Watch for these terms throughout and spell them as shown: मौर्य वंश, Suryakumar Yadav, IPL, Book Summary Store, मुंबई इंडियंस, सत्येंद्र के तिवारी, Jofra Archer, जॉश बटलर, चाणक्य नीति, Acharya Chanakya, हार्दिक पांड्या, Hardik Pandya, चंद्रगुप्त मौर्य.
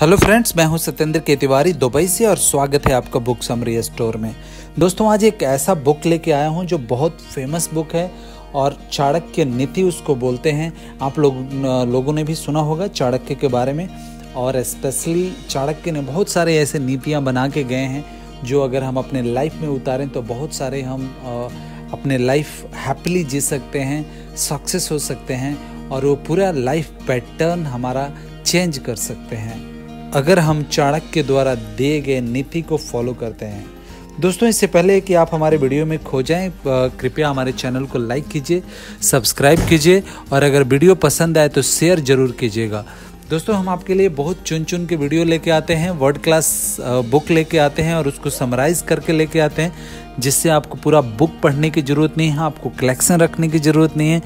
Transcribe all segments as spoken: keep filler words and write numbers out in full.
Hello friends, मैं हूं सत्येंद्र के तिवारी दुबई से और स्वागत है आपका बुक समरी स्टोर में। दोस्तों, आज एक ऐसा बुक लेके आया हूं जो बहुत फेमस बुक है और चाणक्य नीति उसको बोलते हैं। आप लोग लोगों ने भी सुना होगा चाणक्य के बारे में, और स्पेशली चाणक्य ने बहुत सारे ऐसे नीतियाँ बना के गए हैं जो अगर हम अपने लाइफ में उतारें तो बहुत सारे हम अपने लाइफ हैप्पीली जी सकते हैं, सक्सेस हो सकते हैं और वो पूरा लाइफ पैटर्न हमारा चेंज कर सकते हैं अगर हम चाणक्य द्वारा दिए गए नीति को फॉलो करते हैं। दोस्तों, इससे पहले कि आप हमारे वीडियो में खो जाएं, कृपया हमारे चैनल को लाइक कीजिए, सब्सक्राइब कीजिए और अगर वीडियो पसंद आए तो शेयर ज़रूर कीजिएगा। दोस्तों, हम आपके लिए बहुत चुन चुन के वीडियो लेके आते हैं, वर्ल्ड क्लास बुक लेके आते हैं और उसको समराइज़ करके लेके आते हैं, जिससे आपको पूरा बुक पढ़ने की ज़रूरत नहीं है, आपको कलेक्शन रखने की ज़रूरत नहीं है,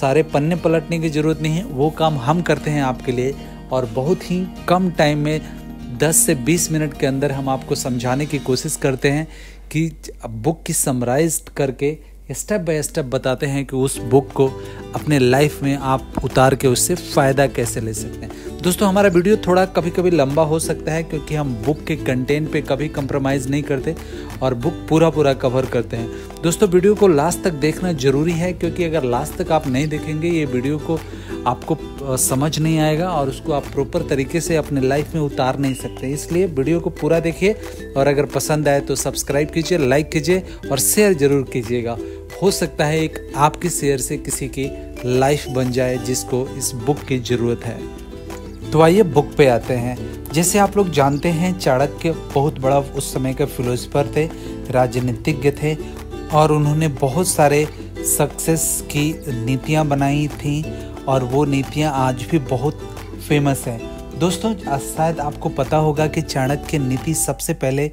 सारे पन्ने पलटने की ज़रूरत नहीं है। वो काम हम करते हैं आपके लिए और बहुत ही कम टाइम में दस से बीस मिनट के अंदर हम आपको समझाने की कोशिश करते हैं कि बुक की समराइज़ करके स्टेप बाय स्टेप बताते हैं कि उस बुक को अपने लाइफ में आप उतार के उससे फ़ायदा कैसे ले सकते हैं। दोस्तों, हमारा वीडियो थोड़ा कभी कभी लंबा हो सकता है क्योंकि हम बुक के कंटेंट पे कभी कंप्रोमाइज़ नहीं करते और बुक पूरा पूरा कवर करते हैं। दोस्तों, वीडियो को लास्ट तक देखना ज़रूरी है क्योंकि अगर लास्ट तक आप नहीं देखेंगे ये वीडियो को आपको समझ नहीं आएगा और उसको आप प्रॉपर तरीके से अपने लाइफ में उतार नहीं सकते। इसलिए वीडियो को पूरा देखिए और अगर पसंद आए तो सब्सक्राइब कीजिए, लाइक कीजिए और शेयर ज़रूर कीजिएगा। हो सकता है एक आपकी शेयर से किसी की लाइफ बन जाए जिसको इस बुक की ज़रूरत है। तो आइए बुक पे आते हैं। जैसे आप लोग जानते हैं, चाणक्य बहुत बड़ा उस समय के फिलोसोफर थे, राजनीतिज्ञ थे और उन्होंने बहुत सारे सक्सेस की नीतियाँ बनाई थी और वो नीतियाँ आज भी बहुत फेमस हैं। दोस्तों, शायद आपको पता होगा कि चाणक्य नीति सबसे पहले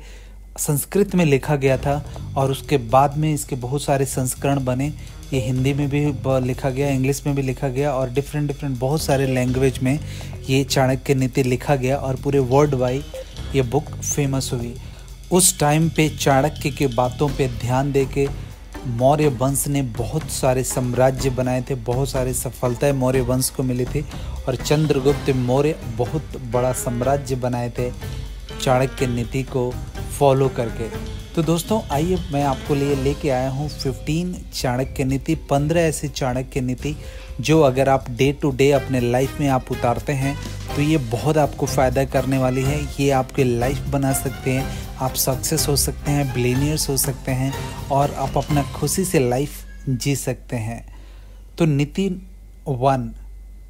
संस्कृत में लिखा गया था और उसके बाद में इसके बहुत सारे संस्करण बने। ये हिंदी में भी लिखा गया, इंग्लिश में भी लिखा गया और डिफरेंट डिफरेंट बहुत सारे लैंग्वेज में ये चाणक्य नीति लिखा गया और पूरे वर्ल्ड वाइड ये बुक फेमस हुई। उस टाइम पे चाणक्य के बातों पे ध्यान दे के मौर्य वंश ने बहुत सारे साम्राज्य बनाए थे, बहुत सारी सफलताएँ मौर्य वंश को मिली थी और चंद्रगुप्त मौर्य बहुत बड़ा साम्राज्य बनाए थे चाणक्य नीति को फॉलो करके। तो दोस्तों, आइए मैं आपको लिए लेके आया हूँ पंद्रह चाणक्य नीति, पंद्रह ऐसी चाणक्य नीति जो अगर आप डे टू डे अपने लाइफ में आप उतारते हैं तो ये बहुत आपको फ़ायदा करने वाली है। ये आपके लाइफ बना सकते हैं, आप सक्सेस हो सकते हैं, बिलियनियर्स हो सकते हैं और आप अपना खुशी से लाइफ जी सकते हैं। तो नीति one,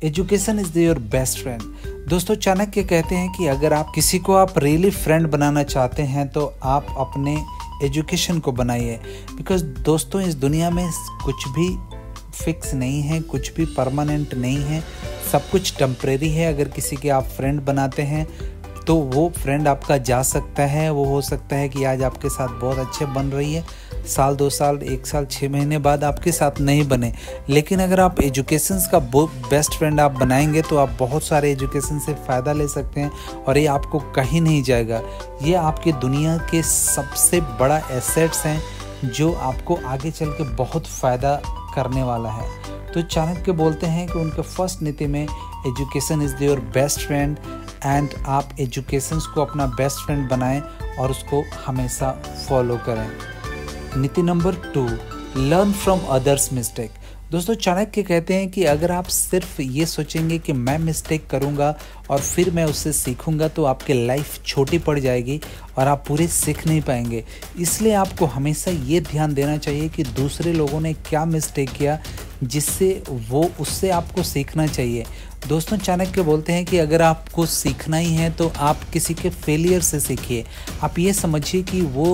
education is your best friend. दोस्तों, चाणक्य कहते हैं कि अगर आप किसी को आप रियली फ्रेंड बनाना चाहते हैं तो आप अपने एजुकेशन को बनाइए, बिकॉज दोस्तों इस दुनिया में कुछ भी फिक्स नहीं है, कुछ भी परमानेंट नहीं है, सब कुछ टेम्प्रेरी है। अगर किसी के आप फ्रेंड बनाते हैं तो वो फ्रेंड आपका जा सकता है। वो हो सकता है कि आज आपके साथ बहुत अच्छे बन रही है, साल दो साल एक साल छः महीने बाद आपके साथ नहीं बने, लेकिन अगर आप एजुकेशंस का बेस्ट फ्रेंड आप बनाएंगे तो आप बहुत सारे एजुकेशन से फ़ायदा ले सकते हैं और ये आपको कहीं नहीं जाएगा। ये आपके दुनिया के सबसे बड़ा एसेट्स हैं जो आपको आगे चल के बहुत फ़ायदा करने वाला है। तो चाणक्य बोलते हैं कि उनके फर्स्ट नीति में education is your best friend and आप एजुकेशन को अपना बेस्ट फ्रेंड बनाएं और उसको हमेशा फॉलो करें। नीति number two, learn from others mistake. दोस्तों, चाणक्य कहते हैं कि अगर आप सिर्फ ये सोचेंगे कि मैं मिस्टेक करूंगा और फिर मैं उससे सीखूंगा तो आपके लाइफ छोटी पड़ जाएगी और आप पूरे सीख नहीं पाएंगे। इसलिए आपको हमेशा ये ध्यान देना चाहिए कि दूसरे लोगों ने क्या मिस्टेक किया जिससे वो उससे आपको सीखना चाहिए। दोस्तों, चाणक्य बोलते हैं कि अगर आपको सीखना ही है तो आप किसी के फेलियर से सीखिए। आप ये समझिए कि वो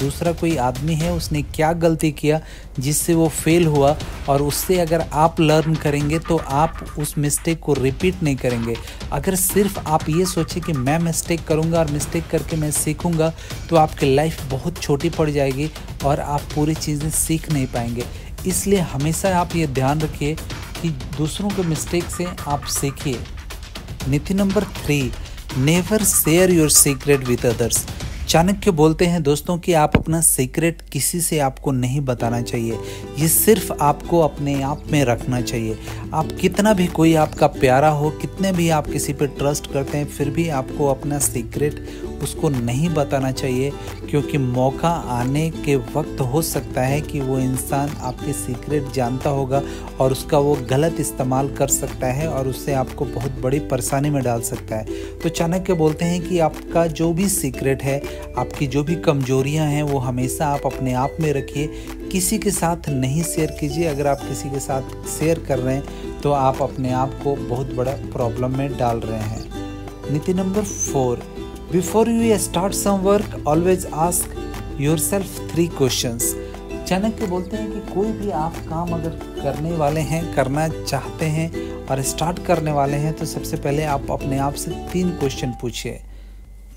दूसरा कोई आदमी है, उसने क्या गलती किया जिससे वो फेल हुआ और उससे अगर आप लर्न करेंगे तो आप उस मिस्टेक को रिपीट नहीं करेंगे। अगर सिर्फ आप ये सोचें कि मैं मिस्टेक करूंगा और मिस्टेक करके मैं सीखूंगा तो आपकी लाइफ बहुत छोटी पड़ जाएगी और आप पूरी चीज़ें सीख नहीं पाएंगे। इसलिए हमेशा आप ये ध्यान रखिए कि दूसरों के मिस्टेक से आप सीखिए। नीति number three, never share your secret with others. Chanakya बोलते हैं दोस्तों कि आप अपना सीक्रेट किसी से आपको नहीं बताना चाहिए, ये सिर्फ आपको अपने आप में रखना चाहिए। आप कितना भी कोई आपका प्यारा हो, कितने भी आप किसी पे ट्रस्ट करते हैं, फिर भी आपको अपना सीक्रेट उसको नहीं बताना चाहिए, क्योंकि मौका आने के वक्त हो सकता है कि वो इंसान आपके सीक्रेट जानता होगा और उसका वो गलत इस्तेमाल कर सकता है और उससे आपको बहुत बड़ी परेशानी में डाल सकता है। तो चाणक्य बोलते हैं कि आपका जो भी सीक्रेट है, आपकी जो भी कमजोरियां हैं, वो हमेशा आप अपने आप में रखिए, किसी के साथ नहीं शेयर कीजिए। अगर आप किसी के साथ शेयर कर रहे हैं तो आप अपने आप को बहुत बड़ा प्रॉब्लम में डाल रहे हैं। नीति number four, before you start some work always ask yourself three questions. Chanakya बोलते हैं कि कोई भी आप काम अगर करने वाले हैं, करना चाहते हैं और स्टार्ट करने वाले हैं, तो सबसे पहले आप अपने आप से तीन क्वेश्चन पूछिए।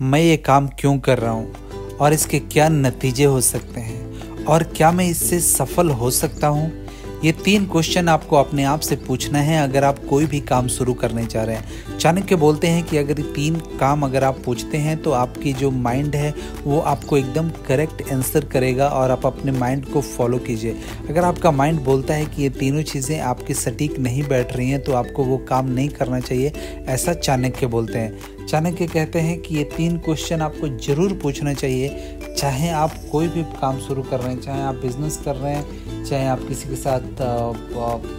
मैं ये काम क्यों कर रहा हूँ और इसके क्या नतीजे हो सकते हैं और क्या मैं इससे सफल हो सकता हूँ? ये तीन क्वेश्चन आपको अपने आप से पूछना है अगर आप कोई भी काम शुरू करने जा रहे हैं। चाणक्य बोलते हैं कि अगर ये तीन काम अगर आप पूछते हैं तो आपकी जो माइंड है वो आपको एकदम करेक्ट आंसर करेगा और आप अपने माइंड को फॉलो कीजिए। अगर आपका माइंड बोलता है कि ये तीनों चीज़ें आपकी सटीक नहीं बैठ रही हैं तो आपको वो काम नहीं करना चाहिए, ऐसा चाणक्य बोलते हैं। चाणक्य कहते हैं कि ये तीन क्वेश्चन आपको ज़रूर पूछना चाहिए, चाहे आप कोई भी काम शुरू कर रहे हैं, चाहे आप बिज़नेस कर रहे हैं, चाहे आप किसी के साथ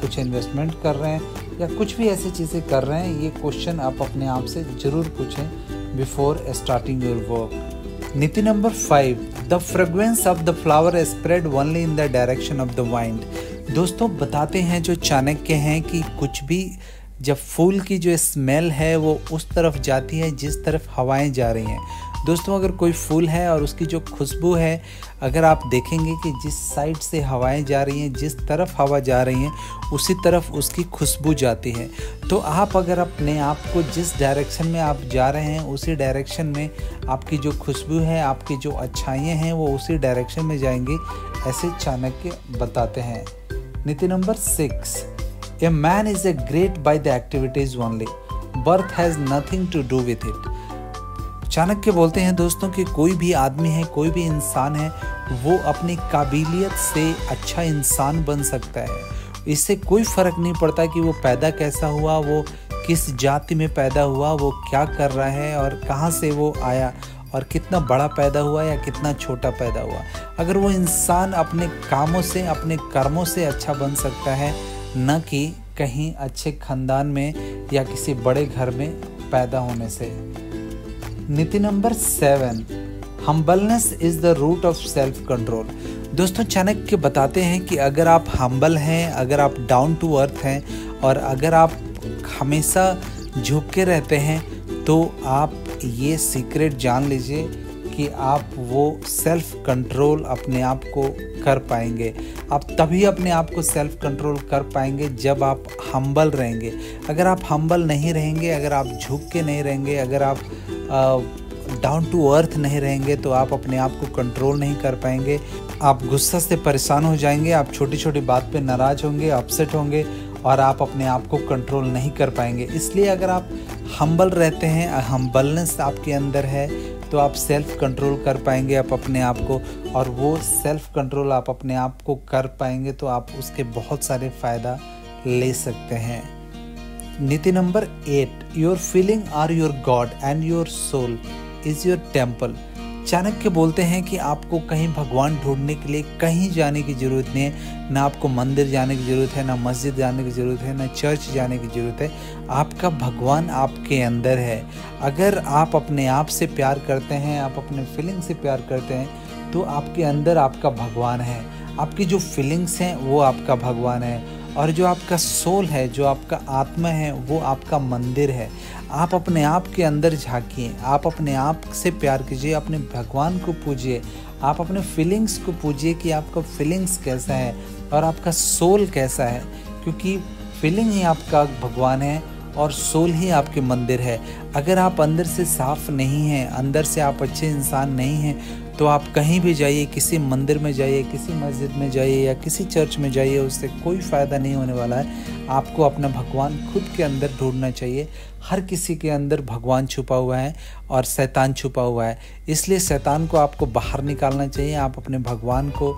कुछ इन्वेस्टमेंट कर रहे हैं या कुछ भी ऐसी चीज़ें कर रहे हैं, ये क्वेश्चन आप अपने आप से ज़रूर पूछें बिफोर स्टार्टिंग योर वर्क। नीति number five, the fragrance of the flower spread only in the direction of the wind. दोस्तों बताते हैं जो चाणक्य हैं कि कुछ भी जब फूल की जो स्मेल है वो उस तरफ जाती है जिस तरफ हवाएं जा रही हैं। दोस्तों अगर कोई फूल है और उसकी जो खुशबू है, अगर आप देखेंगे कि जिस साइड से हवाएं जा रही हैं, जिस तरफ हवा जा रही है, उसी तरफ उसकी खुशबू जाती है। तो आप अगर अपने आप को जिस डायरेक्शन में आप जा रहे हैं उसी डायरेक्शन में आपकी जो खुशबू है, आपकी जो अच्छाइयाँ हैं, वो उसी डायरेक्शन में जाएंगी, ऐसे चाणक्य बताते हैं। नीति number six, a man is a great by the activities only, birth has nothing to do with it. Chanakya बोलते हैं दोस्तों कि कोई भी आदमी है, कोई भी इंसान है, वो अपनी काबिलियत से अच्छा इंसान बन सकता है। इससे कोई फ़र्क नहीं पड़ता कि वो पैदा कैसा हुआ, वो किस जाति में पैदा हुआ, वो क्या कर रहा है और कहाँ से वो आया और कितना बड़ा पैदा हुआ या कितना छोटा पैदा हुआ। अगर वो इंसान अपने कामों से, अपने कर्मों से अच्छा बन सकता है, न कि कहीं अच्छे ख़ानदान में या किसी बड़े घर में पैदा होने से। नीति number seven, humbleness is the root of self control. दोस्तों चाणक्य बताते हैं कि अगर आप हम्बल हैं, अगर आप डाउन टू अर्थ हैं और अगर आप हमेशा झुक के रहते हैं, तो आप ये सीक्रेट जान लीजिए कि आप वो सेल्फ कंट्रोल अपने आप को कर पाएंगे। आप तभी अपने आप को सेल्फ कंट्रोल कर पाएंगे जब आप हम्बल रहेंगे। अगर आप हम्बल नहीं रहेंगे, अगर आप झुक के नहीं रहेंगे, अगर आप डाउन टू अर्थ नहीं रहेंगे, तो आप अपने आप को कंट्रोल नहीं कर पाएंगे। आप गुस्सा से परेशान हो जाएंगे, आप छोटी छोटी बात पे नाराज़ होंगे, अपसेट होंगे और आप अपने आप को कंट्रोल नहीं कर पाएंगे। इसलिए अगर आप हम्बल रहते हैं, हम्बलनेस आपके अंदर है, तो आप सेल्फ कंट्रोल कर पाएंगे आप अपने आप को, और वो सेल्फ कंट्रोल आप अपने आप को कर पाएंगे तो आप उसके बहुत सारे फ़ायदा ले सकते हैं। नीति number eight, your feeling are your god and your soul is your temple. Chanakya बोलते हैं कि आपको कहीं भगवान ढूंढने के लिए कहीं जाने की ज़रूरत नहीं है, ना आपको मंदिर जाने की ज़रूरत है, ना मस्जिद जाने की ज़रूरत है, ना चर्च जाने की ज़रूरत है। आपका भगवान आपके अंदर है। अगर आप अपने आप से प्यार करते हैं, आप अपने फीलिंग से प्यार करते हैं, तो आपके अंदर आपका भगवान है। आपकी जो फीलिंग्स हैं वो आपका भगवान है, और जो आपका सोल है, जो आपका आत्मा है, वो आपका मंदिर है। आप अपने आप के अंदर झांकिए, आप अपने आप से प्यार कीजिए, अपने भगवान को पूजिए, आप अपने फीलिंग्स को पूजिए कि आपका फीलिंग्स कैसा है और आपका सोल कैसा है, क्योंकि फीलिंग ही आपका भगवान है और सोल ही आपके मंदिर है। अगर आप अंदर से साफ़ नहीं हैं, अंदर से आप अच्छे इंसान नहीं हैं, तो आप कहीं भी जाइए, किसी मंदिर में जाइए, किसी मस्जिद में जाइए या किसी चर्च में जाइए, उससे कोई फ़ायदा नहीं होने वाला है। आपको अपना भगवान खुद के अंदर ढूंढना चाहिए। हर किसी के अंदर भगवान छुपा हुआ है और शैतान छुपा हुआ है, इसलिए शैतान को आपको बाहर निकालना चाहिए। आप अपने भगवान को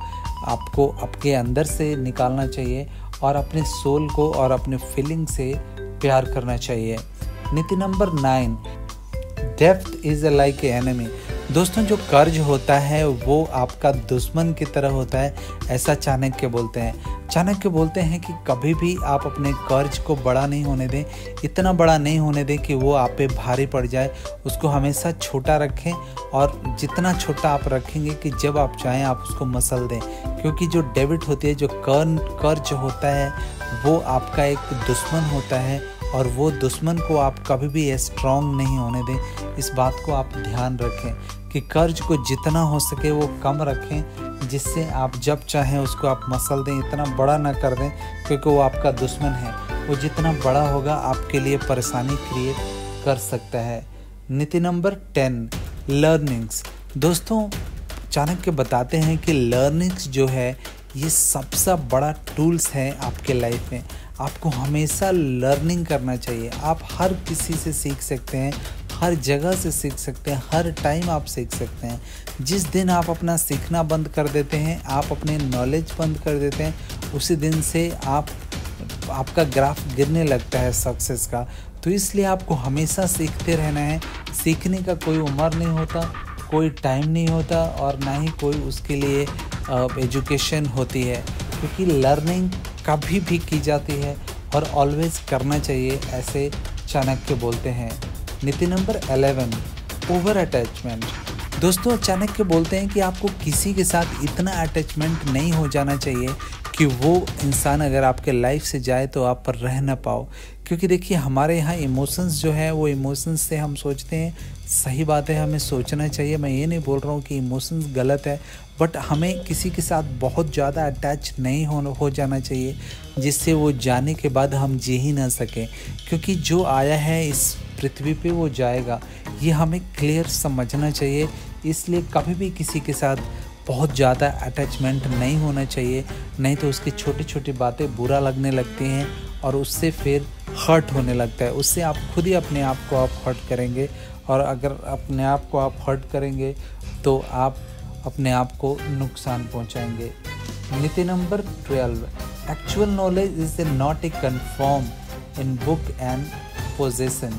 आपको आपके अंदर से निकालना चाहिए और अपने सोल को और अपने फीलिंग से प्यार करना चाहिए। नीति number nine, depth is like a enemy. दोस्तों, जो कर्ज होता है वो आपका दुश्मन की तरह होता है, ऐसा चाणक्य बोलते हैं। चाणक्य बोलते हैं कि कभी भी आप अपने कर्ज को बड़ा नहीं होने दें, इतना बड़ा नहीं होने दें कि वो आप पे भारी पड़ जाए। उसको हमेशा छोटा रखें और जितना छोटा आप रखेंगे कि जब आप चाहें आप उसको मसल दें, क्योंकि जो डेबिट होती है, जो कर्ज होता है, वो आपका एक दुश्मन होता है और वो दुश्मन को आप कभी भी स्ट्रॉन्ग नहीं होने दें। इस बात को आप ध्यान रखें कि कर्ज को जितना हो सके वो कम रखें, जिससे आप जब चाहें उसको आप मसल दें, इतना बड़ा ना कर दें क्योंकि वो आपका दुश्मन है। वो जितना बड़ा होगा आपके लिए परेशानी क्रिएट कर सकता है। नीति नंबर टेन, लर्निंग्स। दोस्तों, चाणक्य बताते हैं कि लर्निंग्स जो है ये सबसे बड़ा टूल्स है आपके लाइफ में। आपको हमेशा लर्निंग करना चाहिए। आप हर किसी से सीख सकते हैं, हर जगह से सीख सकते हैं, हर टाइम आप सीख सकते हैं। जिस दिन आप अपना सीखना बंद कर देते हैं, आप अपने नॉलेज बंद कर देते हैं, उसी दिन से आप आपका ग्राफ गिरने लगता है सक्सेस का। तो इसलिए आपको हमेशा सीखते रहना है। सीखने का कोई उम्र नहीं होता, कोई टाइम नहीं होता और ना ही कोई उसके लिए एजुकेशन होती है, क्योंकि लर्निंग कभी भी की जाती है और ऑलवेज करना चाहिए, ऐसे चाणक्य बोलते हैं। नीति नंबर इलेवन, ओवर अटैचमेंट। दोस्तों, चाणक्य बोलते हैं कि आपको किसी के साथ इतना अटैचमेंट नहीं हो जाना चाहिए कि वो इंसान अगर आपके लाइफ से जाए तो आप पर रह ना पाओ। क्योंकि देखिए, हमारे यहाँ इमोशंस जो है वो इमोशंस से हम सोचते हैं। सही बात है, हमें सोचना चाहिए, मैं ये नहीं बोल रहा हूँ कि इमोशंस गलत है, बट हमें किसी के साथ बहुत ज़्यादा अटैच नहीं हो हो जाना चाहिए, जिससे वो जाने के बाद हम जी ही ना सकें। क्योंकि जो आया है इस पृथ्वी पे वो जाएगा, ये हमें क्लियर समझना चाहिए। इसलिए कभी भी किसी के साथ बहुत ज़्यादा अटैचमेंट नहीं होना चाहिए, नहीं तो उसकी छोटी छोटी बातें बुरा लगने लगती हैं और उससे फिर हर्ट होने लगता है। उससे आप खुद ही अपने आप को आप हर्ट करेंगे, और अगर अपने आप को आप हर्ट करेंगे तो आप अपने आप को नुकसान पहुंचाएंगे। नीति number twelve, actual knowledge is not a confirm in book and possession.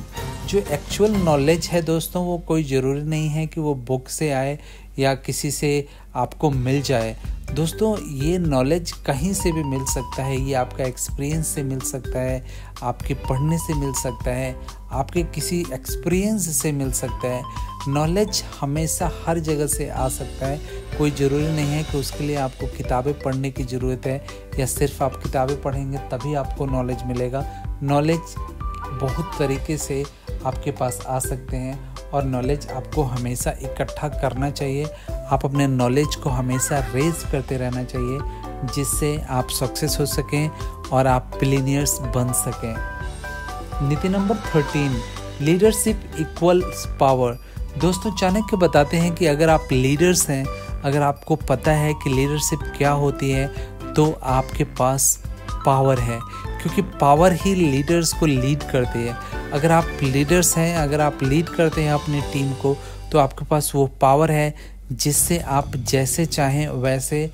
जो एक्चुअल नॉलेज है दोस्तों, वो कोई ज़रूरी नहीं है कि वो बुक से आए या किसी से आपको मिल जाए। दोस्तों, ये नॉलेज कहीं से भी मिल सकता है। ये आपका एक्सपीरियंस से मिल सकता है, आपके पढ़ने से मिल सकता है, आपके किसी एक्सपीरियंस से मिल सकता है। नॉलेज हमेशा हर जगह से आ सकता है। कोई ज़रूरी नहीं है कि उसके लिए आपको किताबें पढ़ने की ज़रूरत है या सिर्फ आप किताबें पढ़ेंगे तभी आपको नॉलेज मिलेगा। नॉलेज बहुत तरीके से आपके पास आ सकते हैं और नॉलेज आपको हमेशा इकट्ठा करना चाहिए। आप अपने नॉलेज को हमेशा रेज करते रहना चाहिए, जिससे आप सक्सेस हो सकें और आप बिलियनियर्स बन सकें। नीति number thirteen, leadership equals power. दोस्तों, चाणक्य बताते हैं कि अगर आप लीडर्स हैं, अगर आपको पता है कि लीडरशिप क्या होती है, तो आपके पास पावर है, क्योंकि पावर ही लीडर्स को लीड करती है। अगर आप लीडर्स हैं, अगर आप लीड करते हैं अपनी टीम को, तो आपके पास वो पावर है जिससे आप जैसे चाहें वैसे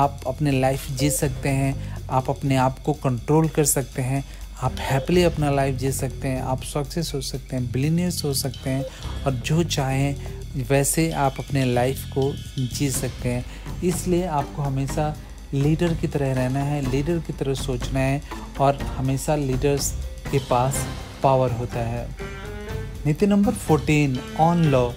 आप अपने लाइफ जी सकते हैं। आप अपने आप को कंट्रोल कर सकते हैं, आप हैप्पीली अपना लाइफ जी सकते हैं, आप सक्सेस हो सकते हैं, बिलियनियर्स हो सकते हैं और जो चाहें वैसे आप अपने लाइफ को जी सकते हैं। इसलिए आपको हमेशा लीडर की तरह रहना है, लीडर की तरह सोचना है और हमेशा लीडर्स के पास पावर होता है। नीति नंबर फोर्टीन, ऑन लॉ।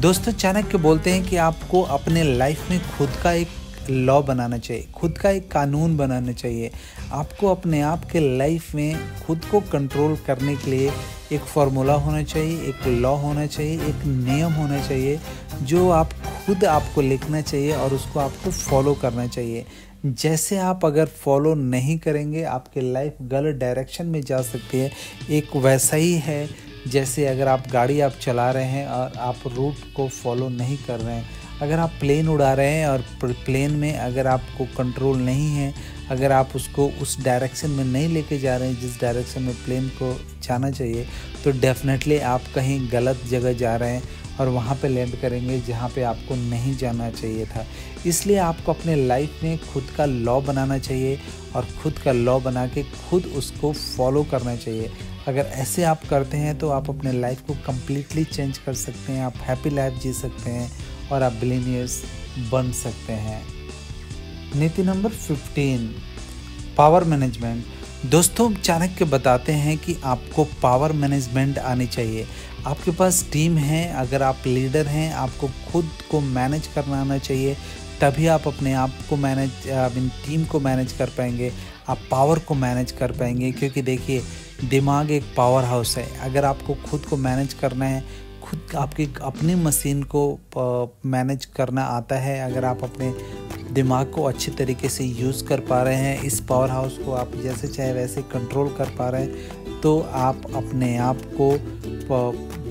दोस्तों, चाणक्य बोलते हैं कि आपको अपने लाइफ में खुद का एक लॉ बनाना चाहिए, खुद का एक कानून बनाना चाहिए। आपको अपने आप के लाइफ में खुद को कंट्रोल करने के लिए एक फॉर्मूला होना चाहिए, एक लॉ होना चाहिए, एक नियम होना चाहिए, जो आप खुद आपको लिखना चाहिए और उसको आपको फॉलो करना चाहिए। जैसे आप अगर फॉलो नहीं करेंगे, आपके लाइफ गलत डायरेक्शन में जा सकती है। एक वैसा ही है जैसे अगर आप गाड़ी आप चला रहे हैं और आप रूट को फॉलो नहीं कर रहे हैं, अगर आप प्लेन उड़ा रहे हैं और प्लेन में अगर आपको कंट्रोल नहीं है, अगर आप उसको उस डायरेक्शन में नहीं लेके जा रहे हैं जिस डायरेक्शन में प्लेन को जाना चाहिए, तो डेफिनेटली आप कहीं गलत जगह जा रहे हैं और वहाँ पे लैंड करेंगे जहाँ पे आपको नहीं जाना चाहिए था। इसलिए आपको अपने लाइफ में खुद का लॉ बनाना चाहिए और खुद का लॉ बना के खुद उसको फॉलो करना चाहिए। अगर ऐसे आप करते हैं तो आप अपने लाइफ को कम्प्लीटली चेंज कर सकते हैं, आप हैप्पी लाइफ जी सकते हैं और आप बिलियनियर्स बन सकते हैं। नीति नंबर फिफ्टीन, पावर मैनेजमेंट। दोस्तों, चाणक्य बताते हैं कि आपको पावर मैनेजमेंट आनी चाहिए। आपके पास टीम है, अगर आप लीडर हैं आपको खुद को मैनेज करना आना चाहिए, तभी आप अपने आप को मैनेज अपनी टीम को मैनेज कर पाएंगे, आप पावर को मैनेज कर पाएंगे। क्योंकि देखिए, दिमाग एक पावर हाउस है। अगर आपको खुद को मैनेज करना है, खुद आपकी अपनी मशीन को मैनेज करना आता है, अगर आप अपने दिमाग को अच्छे तरीके से यूज़ कर पा रहे हैं, इस पावर हाउस को आप जैसे चाहे वैसे कंट्रोल कर पा रहे हैं, तो आप अपने आप को,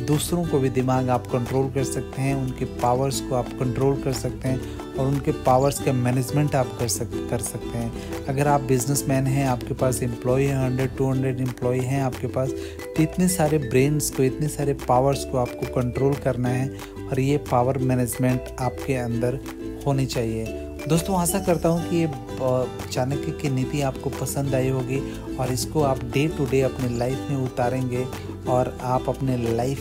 दूसरों को भी दिमाग आप कंट्रोल कर सकते हैं, उनके पावर्स को आप कंट्रोल कर सकते हैं और उनके पावर्स का मैनेजमेंट आप कर सक कर सकते हैं। अगर आप बिजनेसमैन हैं, आपके पास एम्प्लॉई है, हंड्रेड टू हंड्रेड एम्प्लॉई हैं आपके पास, तो इतने सारे ब्रेन्स को, इतने सारे पावर्स को आपको कंट्रोल करना है और ये पावर मैनेजमेंट आपके अंदर होनी चाहिए। दोस्तों, आशा करता हूँ कि ये चाणक्य की नीति आपको पसंद आई होगी और इसको आप डे टू डे अपने लाइफ में उतारेंगे और आप अपने लाइफ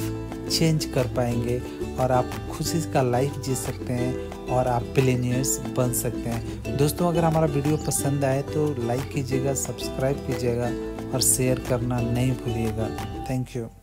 चेंज कर पाएंगे और आप खुशी का लाइफ जी सकते हैं और आप बिलियनियर्स बन सकते हैं। दोस्तों, अगर हमारा वीडियो पसंद आए तो लाइक कीजिएगा, सब्सक्राइब कीजिएगा और शेयर करना नहीं भूलिएगा। Thank you.